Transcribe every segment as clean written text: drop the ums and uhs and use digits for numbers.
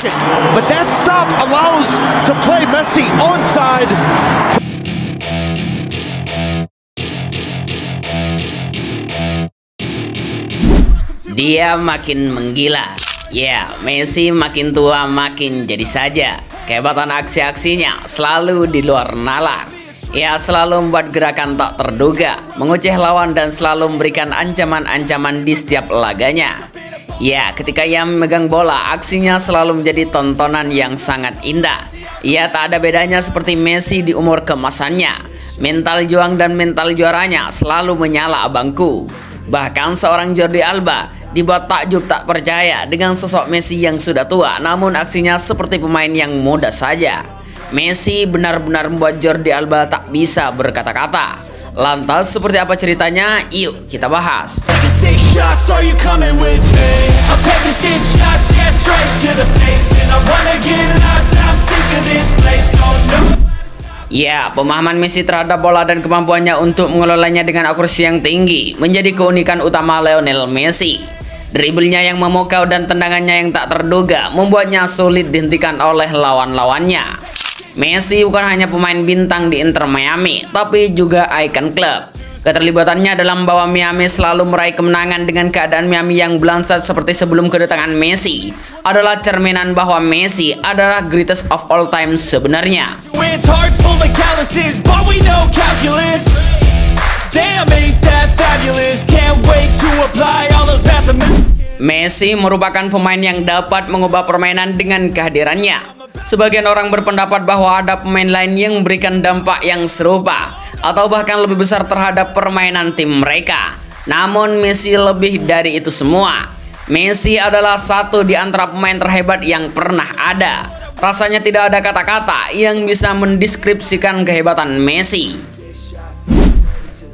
second, but that stop allows to play Messi onside. Dia makin menggila. Ya, Messi makin tua makin jadi saja. Kehebatan aksi-aksinya selalu di luar nalar. Ia selalu membuat gerakan tak terduga, mengoceh lawan dan selalu memberikan ancaman-ancaman di setiap laganya. Ya, ketika ia memegang bola, aksinya selalu menjadi tontonan yang sangat indah. Ia tak ada bedanya seperti Messi di umur kemasannya. Mental juang dan mental juaranya selalu menyala abangku. Bahkan seorang Jordi Alba dibuat takjub tak percaya dengan sosok Messi yang sudah tua, namun aksinya seperti pemain yang muda saja. Messi benar-benar membuat Jordi Alba tak bisa berkata-kata. Lantas seperti apa ceritanya? Yuk kita bahas. Ya, pemahaman Messi terhadap bola dan kemampuannya untuk mengelolanya dengan akurasi yang tinggi menjadi keunikan utama Lionel Messi. Dribblenya yang memukau dan tendangannya yang tak terduga membuatnya sulit dihentikan oleh lawan-lawannya. Messi bukan hanya pemain bintang di Inter Miami, tapi juga ikon klub. Keterlibatannya dalam membawa Miami selalu meraih kemenangan dengan keadaan Miami yang belangsat seperti sebelum kedatangan Messi adalah cerminan bahwa Messi adalah greatest of all time sebenarnya. Messi merupakan pemain yang dapat mengubah permainan dengan kehadirannya. Sebagian orang berpendapat bahwa ada pemain lain yang memberikan dampak yang serupa atau bahkan lebih besar terhadap permainan tim mereka. Namun Messi lebih dari itu semua. Messi adalah satu di antara pemain terhebat yang pernah ada. Rasanya tidak ada kata-kata yang bisa mendeskripsikan kehebatan Messi.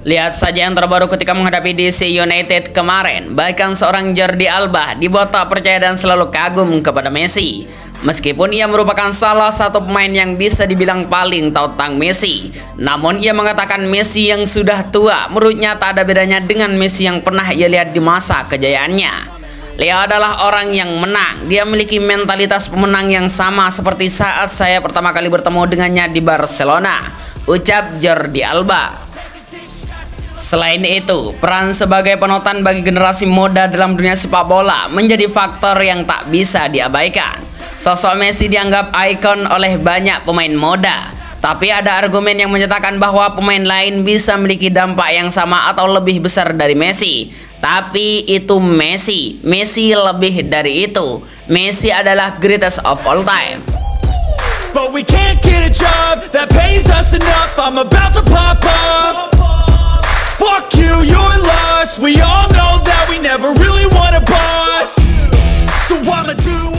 Lihat saja yang terbaru ketika menghadapi DC United kemarin. Bahkan seorang Jordi Alba dibuat tak percaya dan selalu kagum kepada Messi. Meskipun ia merupakan salah satu pemain yang bisa dibilang paling tahu tentang Messi, namun ia mengatakan Messi yang sudah tua menurutnya tak ada bedanya dengan Messi yang pernah ia lihat di masa kejayaannya. Dia adalah orang yang menang. Dia memiliki mentalitas pemenang yang sama seperti saat saya pertama kali bertemu dengannya di Barcelona, ucap Jordi Alba. Selain itu, peran sebagai panutan bagi generasi muda dalam dunia sepak bola menjadi faktor yang tak bisa diabaikan. Sosok Messi dianggap ikon oleh banyak pemain muda, tapi ada argumen yang menyatakan bahwa pemain lain bisa memiliki dampak yang sama atau lebih besar dari Messi. Tapi itu Messi. Messi lebih dari itu. Messi adalah greatest of all time. But we can't get a job that pays us enough. I'm about to pop up. Fuck you, you're lost. We all know that we never really want a boss. So I'ma do